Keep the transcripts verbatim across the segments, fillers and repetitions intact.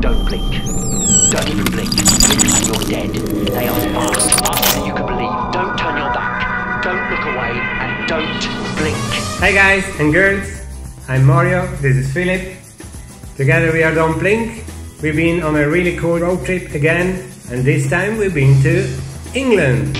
Don't blink. Don't even blink. Blink and you're dead. They are fast, faster than you can believe. Don't turn your back. Don't look away and don't blink. Hi guys and girls. I'm Mario. This is Philip. Together we are Don't Blink. We've been on a really cool road trip again, and this time we've been to England.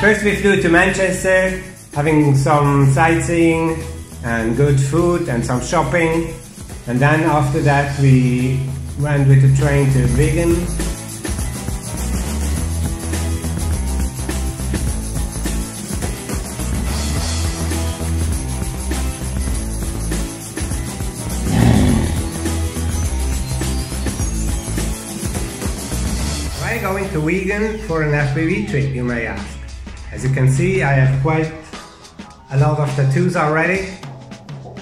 First we flew to Manchester, having some sightseeing and good food and some shopping, and then after that we went with the train to Wigan. Why going to Wigan for an F P V trip, you may ask? As you can see, I have quite a lot of tattoos already,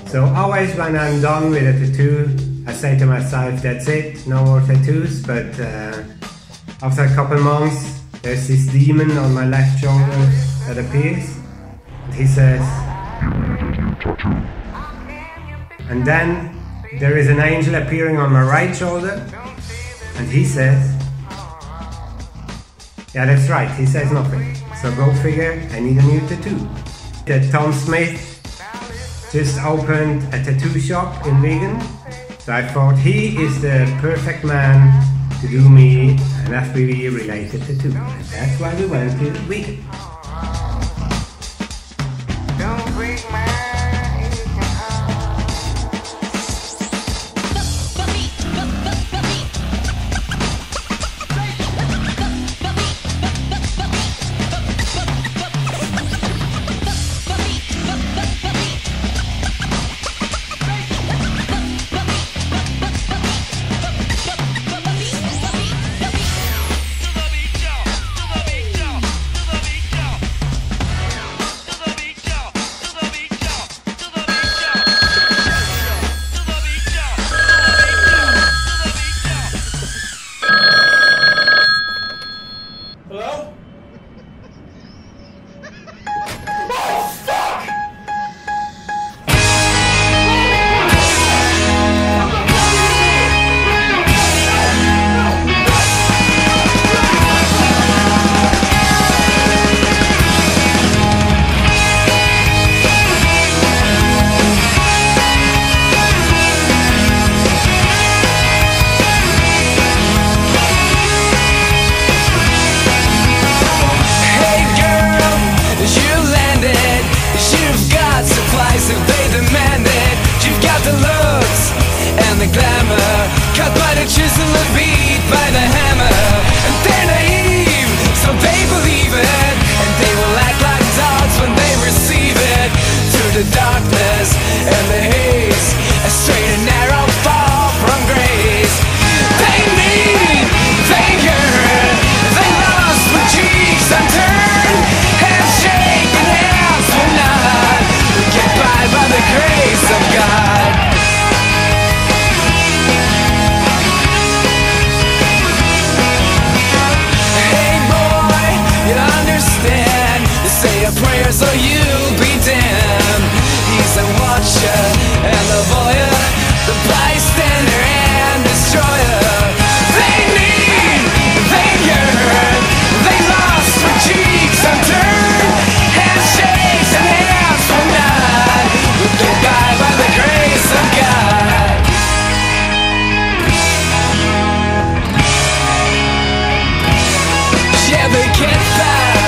so always when I'm done with a tattoo I say to myself, that's it, no more tattoos, but uh, after a couple months there's this demon on my left shoulder that appears and he says, "You need a new tattoo." And then there is an angel appearing on my right shoulder and he says, yeah, that's right, he says nothing. So go figure, I need a new tattoo. That Tom Smith just opened a tattoo shop in Wigan, so I thought he is the perfect man to do me an F P V related tattoo. And that's why we went to Wigan. Can't fight.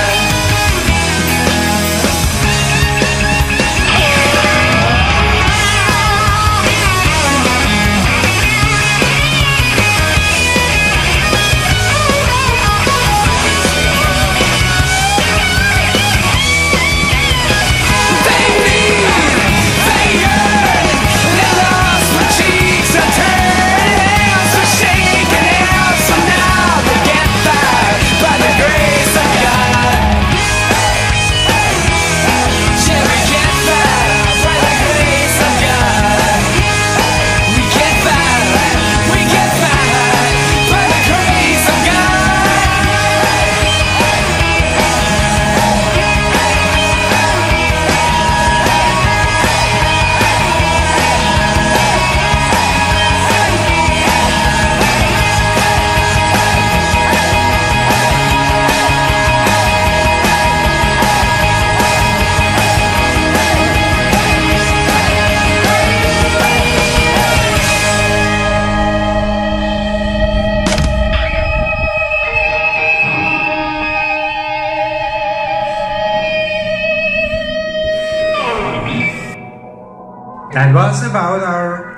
was about our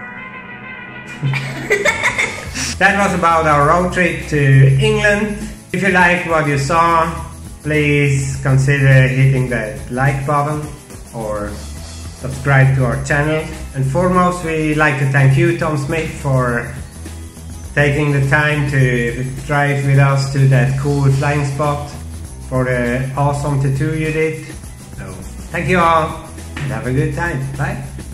that was about our road trip to England. If you liked what you saw, please consider hitting that like button or subscribe to our channel. And foremost, we like to thank you, Tom Smith, for taking the time to drive with us to that cool flying spot, for the awesome tattoo you did. So thank you all and have a good time. Bye.